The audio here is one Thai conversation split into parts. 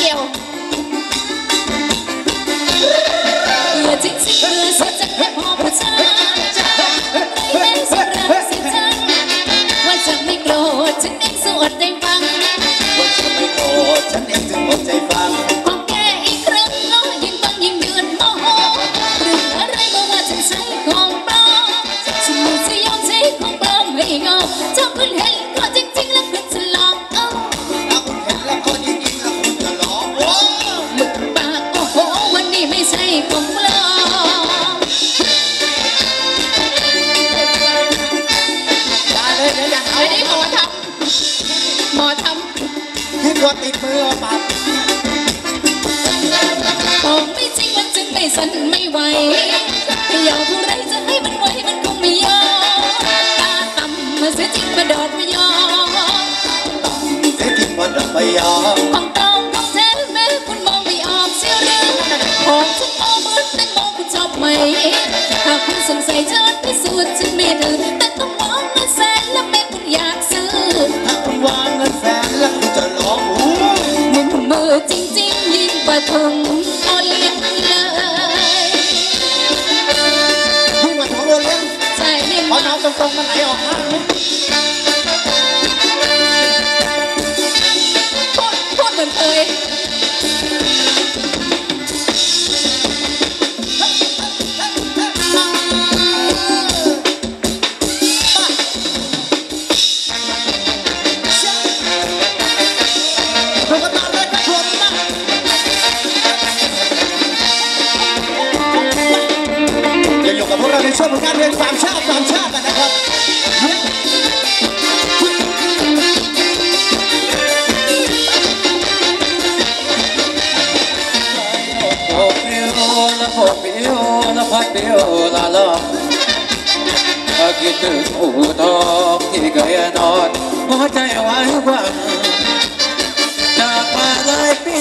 เดียวเรือจิกเรือเสียจักรพอพระจันทร์ไม่เป็นสุราเสียจันทร์ว่าจะไม่โกรธฉันเองสวดได้ฟังว่าจะไม่โกรธฉันเองจะอดใจฟังของแกอีกครั้งน้องยิ่งต้องยิ่งเดือดโมโหหรืออะไรบอกว่าฉันใช้ของปลอมฉันไม่จะยอมใช้ของปลอมให้งอชอบคุณเห็นก็จริงๆแล้วคุณจะลองไม่ใช่ของปลอมอย่าเลยอย่าเอาดิหมอทำหมอทำให้ตัวติดมือปากบอกไม่จริงมันจึงไม่สั่นไม่ไหวไม่ยอมเท่าไรจะให้มันไหวมันคงไม่ยอมตาต่ำมาเสียจริงมาดอดไม่ยอมเสียจริงมาดอดไม่ยอมหากคุณสงสัยจะพิสูจน์ฉันไม่ดื้อแต่ต้องวางเงินแสนและไม่คุณอยากซื้อหากคุณวางเงินแสนและคุณจะร้องอู้มึงมือจริงๆยิ่งกว่าทองโอเลี้ยงเลยยิ่งกว่าทองโอเลี้ยงใช่ไหมเพราะน้องตรงๆมันไหลออกมาพูดเหมือนเคยช่วยผลงานเพลงสามชาติกันนะครับคิดถึงหูทองที่เคยนอนหัวใจไว้หวังจากมาหลายปี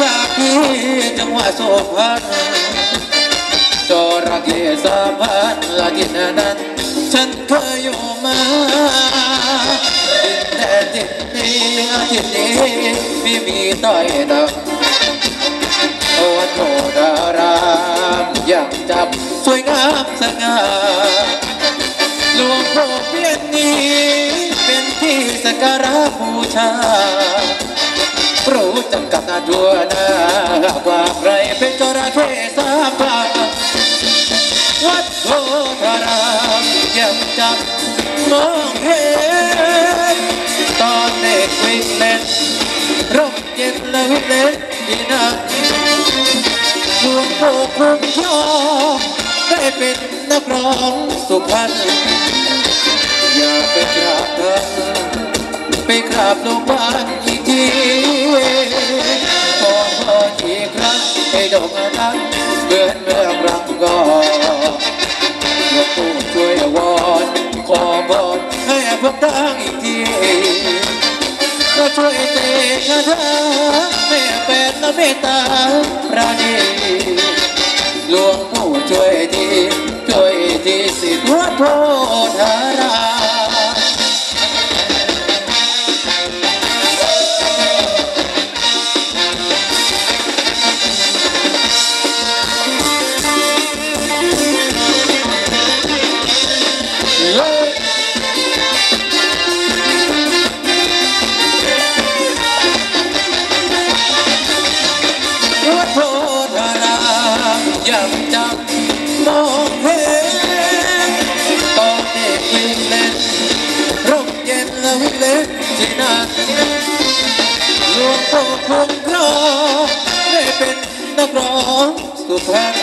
จากที่จังหวัดสุพรรณจระเข้สาพันละกินนั้นฉันเคยอยู่มาแต่ทิศนี้ไม่มีต้อยดำวัดโพธารามยังจำสวยงามสง่าหลวงพ่อเพียรนี้เป็นที่สักการะบูชารู้จักกับนาดัวนาว่าใครเป็นจระเข้สาพันวัดโพธารามยังจำมองเห็นตอนเด็กวิ่งเล่นร่มเย็นและวิ่งเล่นดีนักหลวงปู่คุ้มครองได้เป็นนักร้องสุพรรณอย่าไปกราบท่านไปกราบหลวงบ้านอีกทีขอพออีกครั้งให้ดอกนั้นเหมือนเมื่อครั้งก่อนช่วยวอนขอบอนให้พบทางอีกทีก็ช่วยเตะคาถาแม่แปดและเมตตาราณีหลวงปู่ช่วยทีสิทธิ์วัดโพธารามผมครองได้เป็นนักร้องสุพรรณ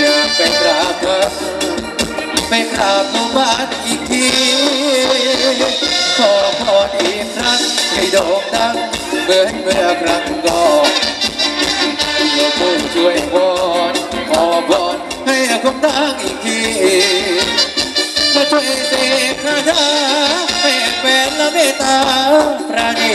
อยากไปกราบท่านไปกราบหลวงบ้านอีกทีขอพรอีกครั้งให้โด่งดังเหมือนเมื่อครั้งก่อนหลวงปู่ช่วยวอนขอพรให้คงดังอีกทีมาช่วยเสกคาถาให้แฟนละเมตตาประณี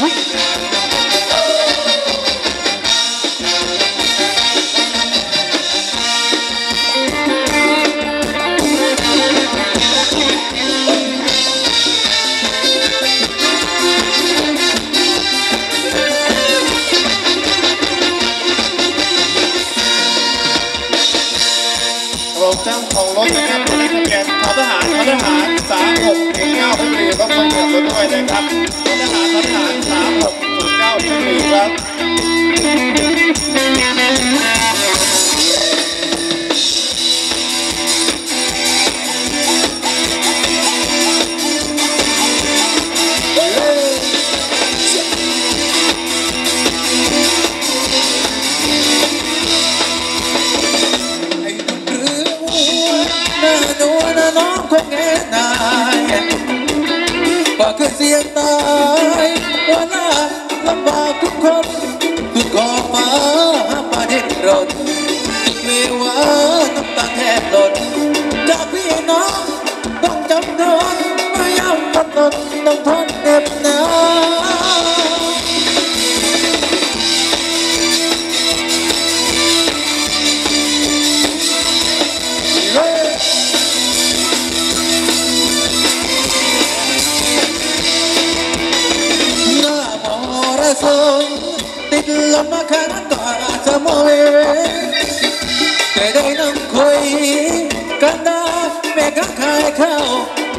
ม ของช่างของรถนะครับตัวนี้เป็นแกนทหาร3609เพชรบุรีต้องคอยเตือนรถด้วยนะครับทหาร3609เพชรบุรีครับบอกเสียงตายว่าน่าลำบากทุกคนทุกคนมาประเด็นรถเรียกว่าน้ำตาแทบหล่นจากพี่น้องต้องจำนนพยายามอดทนต้องทนเด็บหนาวติดลมมาข้างก่อนสมองเคยได้นั่งคุยกันได้แม่ก็ขายข้าว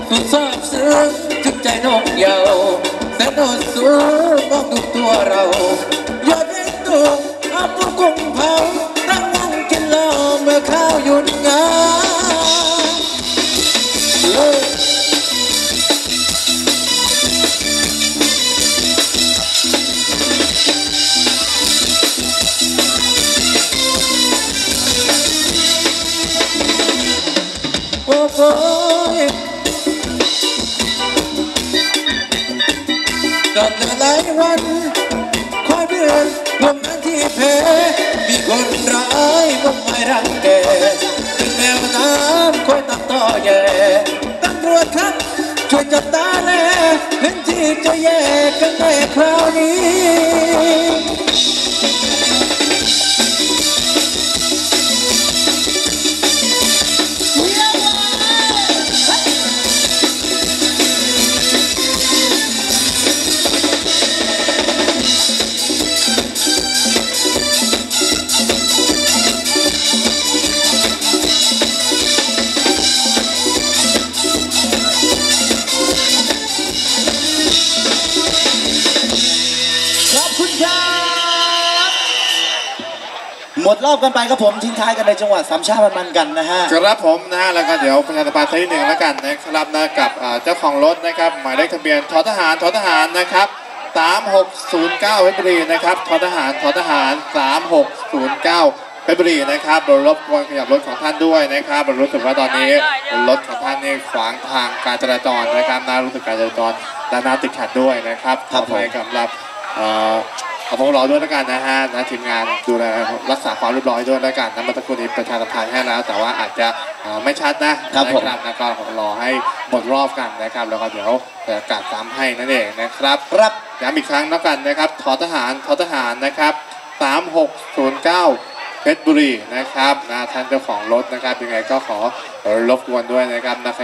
สุดซาบซึ้งถึงใจน้องเยาว์แสนอ่อนสูงมองดูตัวเรายอดเด่นตัวอาบุกุ้งเผานั่งมองกินเหล้าเมื่อข้าวหยุดงานโอ้ยนอนหลายวันคอยเดือนวงนั้นที่เพมีคนร้ายมองไม่รังแกเป็นแมวน้ำคอยตัดต่อแย่ตำรวจครับช่วยจับตาแลเห็นที่จะแย่กันในคราวนี้หมดรอบกันไปครับผมทิ้งท้ายกันในจังหวัดสามชาติมันกันนะฮะครับผมนะฮะแล้วก็เดี๋ยวประชาสัมพันธ์ที่หนึ่งแล้วกันนะครับนะกับเจ้าของรถนะครับหมายเลขทะเบียนททหารนะครับ3609เพชรบุรีนะครับททหาร3609เพชรบุรีนะครับรถรบกวนขยับรถของท่านด้วยนะครับรู้สึกว่าตอนนี้รถของท่านนี่ขวางทางการจราจรนะครับนะรู้สึกการจราจรด้านหน้าติดขัดด้วยนะครับขออภัยกับขอพวกเราด้วยแล้วกันนะฮะนะทีมงานดูแลรักษาความเรียบร้อยด้วยแล้วกันนะเมื่อสักครู่นี้ประชาสัมพันธ์ให้แล้วแต่ว่าอาจจะไม่ชัดนะครับผมแล้วก็รอให้หมดรอบกันนะครับแล้วก็เดี๋ยวประกาศตามให้นั่นเองนะครับครับย้ำอีกครั้งแล้วกันนะครับททหารนะครับ3609เพชรบุรีนะครับนะท่านเจ้าของรถนะครับยังไงก็ขอรบกวนด้วยนะครับนะ